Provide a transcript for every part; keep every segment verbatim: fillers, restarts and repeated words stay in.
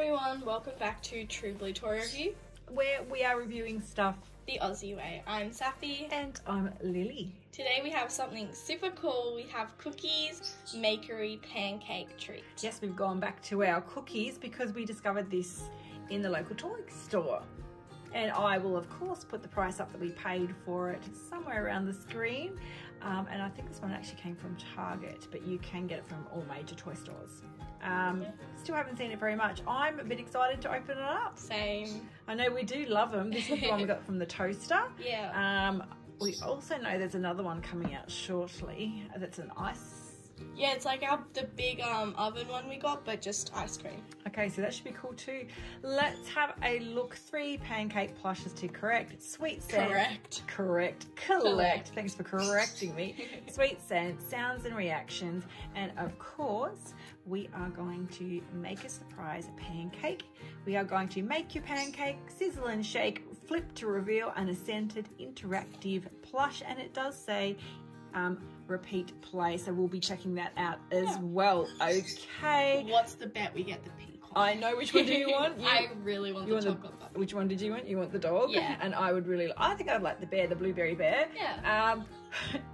everyone, welcome back to True Blue Toy Review, where we are reviewing stuff the Aussie way. I'm Safi. And I'm Lily. Today we have something super cool. We have Cookeez Makery Pancake Treatz. Yes, we've gone back to our cookies because we discovered this in the local toy store. And I will of course put the price up that we paid for it somewhere around the screen. Um, and I think this one actually came from Target, but you can get it from all major toy stores. Um, yeah. Still haven't seen it very much. I'm a bit excited to open it up. Same. I know we do love them. This is the one we got from the toaster. Yeah. Um, we also know there's another one coming out shortly that's an ice. Yeah, it's like our, the big um, oven one we got, but just ice cream. Okay, so that should be cool too. Let's have a look. Three pancake plushes to correct. Sweet scent. Correct. Correct. Collect. Correct. Thanks for correcting me. Sweet scent, sounds and reactions. And of course, we are going to make a surprise pancake. We are going to make your pancake, sizzle and shake, flip to reveal an scented interactive plush. And it does say um, repeat play. So we'll be checking that out as yeah. well. Okay. What's the bet we get the pink? I know which one do you want? You, I really want the want chocolate bar. Which one did you want? You want the dog? Yeah. And I would really, I think I'd like the bear, the blueberry bear. Yeah. Um,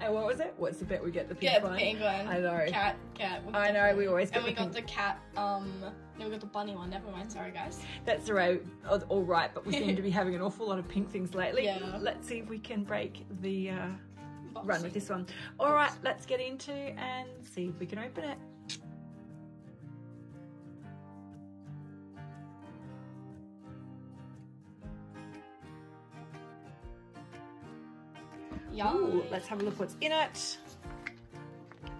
and what was it? What's the bet we get the pink get one? Get the pink one. I know. Cat, cat. I know, we always get and the And we pink. Got the cat, um, no, we got the bunny one. Never mind, sorry guys. That's right, all right, but we seem to be having an awful lot of pink things lately. Yeah. Let's see if we can break the uh, run with this one. All right, let's get into and see if we can open it. Ooh, let's have a look what's in it.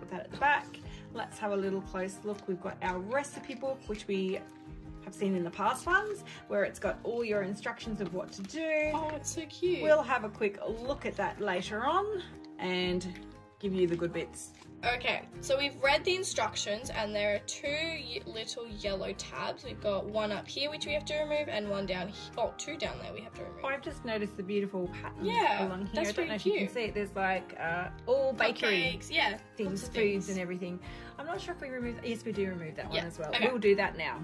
Put that at the back. Let's have a little close look. We've got our recipe book, which we have seen in the past ones, where it's got all your instructions of what to do. Oh, it's so cute. We'll have a quick look at that later on and give you the good bits. Okay, so we've read the instructions and there are two little yellow tabs. We've got one up here which we have to remove and one down here. Oh, two down there we have to remove. Oh, I've just noticed the beautiful patterns yeah, along here. That's I don't know if cute. You can see it. There's like uh, all bakery cakes, yeah, things, foods things. And everything. I'm not sure if we remove that. Yes, we do remove that yeah. one as well. Okay. We'll do that now.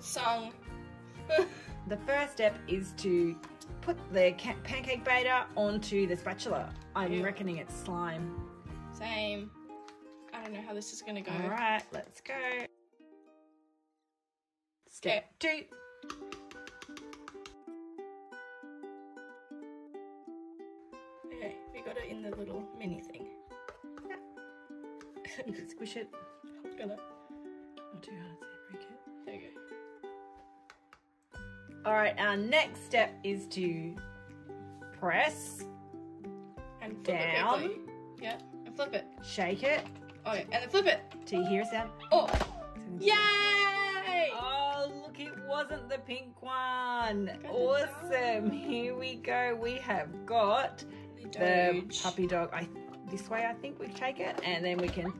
Song. The first step is to put the pancake batter onto the spatula. I'm yeah. reckoning it's slime. Same. I don't know how this is going to go. All right, let's go. Step okay. two. Okay, we got it in the little mini thing. Yeah. You can squish it. I'm gonna. Not too hard to break it. There you go. All right, our next step is to press and flip down. It yeah, and flip it. Shake it. Okay, and then flip it. Do you hear a sound? Oh, yay! Oh, look, it wasn't the pink one. Awesome. Here we go. We have got the, the puppy dog. I this way, I think we take it, and then we can.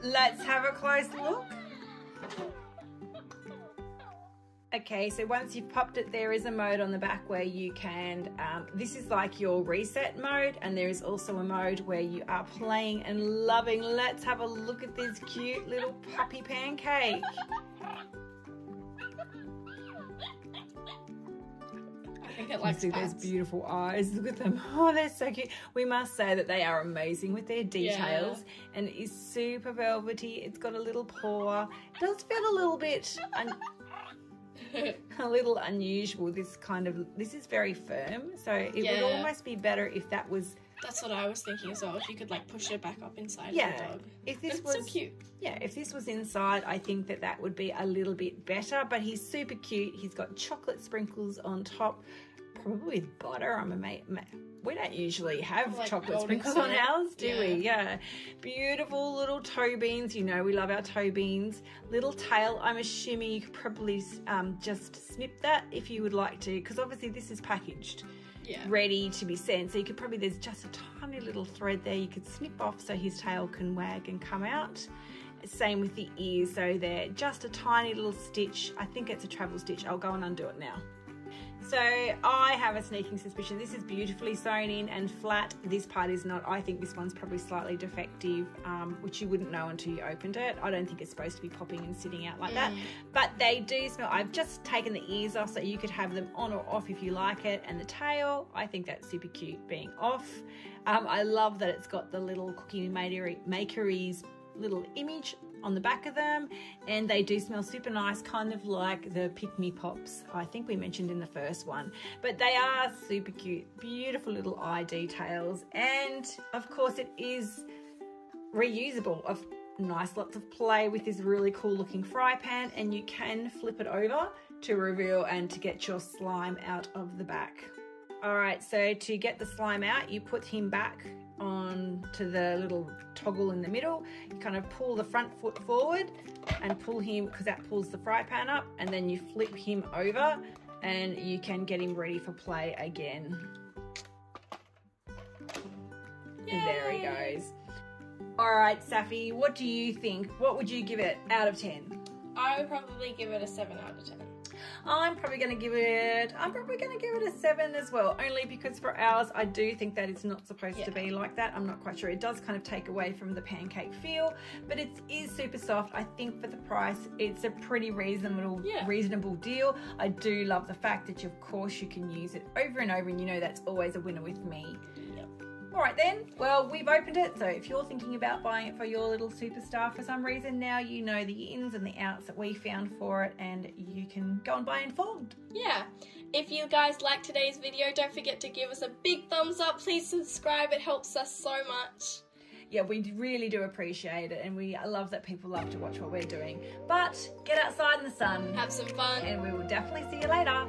Let's have a close look. Okay, so once you've popped it, there is a mode on the back where you can, um, this is like your reset mode, and there is also a mode where you are playing and loving. Let's have a look at this cute little puppy pancake. I think it likes you see those beautiful eyes. Look at them. Oh, they're so cute. We must say that they are amazing with their details yeah. and it is super velvety. It's got a little paw. It does feel a little bit... a little unusual. This kind of this is very firm, so it yeah. would almost be better if that was. That's what I was thinking as well. If you could like push it back up inside yeah. the dog. If this it's was so cute. Yeah, if this was inside, I think that that would be a little bit better. But he's super cute. He's got chocolate sprinkles on top, probably with butter. I'm a mate. We don't usually have like chocolate sprinkles syrup. On ours, do yeah. we? Yeah. Beautiful little toe beans. You know we love our toe beans. Little tail. I'm assuming you could probably um, just snip that if you would like to, because obviously this is packaged, yeah. ready to be sent. So you could probably, there's just a tiny little thread there you could snip off so his tail can wag and come out. Same with the ears. So they're just a tiny little stitch. I think it's a travel stitch. I'll go and undo it now. So I have a sneaking suspicion this is beautifully sewn in and flat. This part is not. I think this one's probably slightly defective, um, which you wouldn't know until you opened it. I don't think it's supposed to be popping and sitting out like mm. that. But they do smell. I've just taken the ears off so you could have them on or off if you like it. And the tail, I think that's super cute being off. Um, I love that it's got the little Cookeez Makery's little image on the back of them, and they do smell super nice, kind of like the Pick Me Pops I think we mentioned in the first one, but they are super cute, beautiful little eye details. And of course it is reusable. Of nice, lots of play with this really cool looking fry pan, and you can flip it over to reveal and to get your slime out of the back. All right, so to get the slime out, you put him back on to the little toggle in the middle. You kind of pull the front foot forward and pull him, because that pulls the fry pan up, and then you flip him over and you can get him ready for play again. Yay. And there he goes. All right, Safi, what do you think? What would you give it out of ten? I would probably give it a seven out of ten. I'm probably going to give it, I'm probably going to give it a seven as well, only because for ours, I do think that it's not supposed yeah. to be like that. I'm not quite sure. It does kind of take away from the pancake feel, but it is super soft. I think for the price, it's a pretty reasonable, yeah. reasonable deal. I do love the fact that, you, of course, you can use it over and over, and you know that's always a winner with me. Yep. All right then, well, we've opened it, so if you're thinking about buying it for your little superstar for some reason, now you know the ins and the outs that we found for it, and you can go and buy informed. Yeah, if you guys like today's video, don't forget to give us a big thumbs up, please subscribe, it helps us so much. Yeah, we really do appreciate it, and we love that people love to watch what we're doing. But get outside in the sun. Have some fun. And we will definitely see you later.